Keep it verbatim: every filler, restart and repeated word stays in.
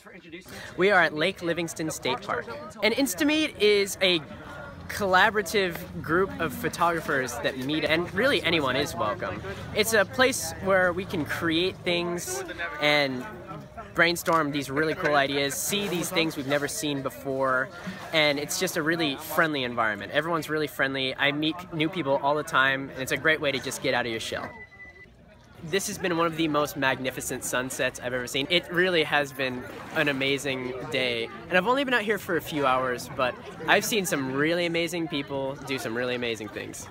for introducing us. We are at Lake Livingston State Park. And InstaMeet is a collaborative group of photographers that meet, and really anyone is welcome. It's a place where we can create things and brainstorm these really cool ideas, see these things we've never seen before, and it's just a really friendly environment. Everyone's really friendly. I meet new people all the time, and it's a great way to just get out of your shell. This has been one of the most magnificent sunsets I've ever seen. It really has been an amazing day. And I've only been out here for a few hours, but I've seen some really amazing people do some really amazing things.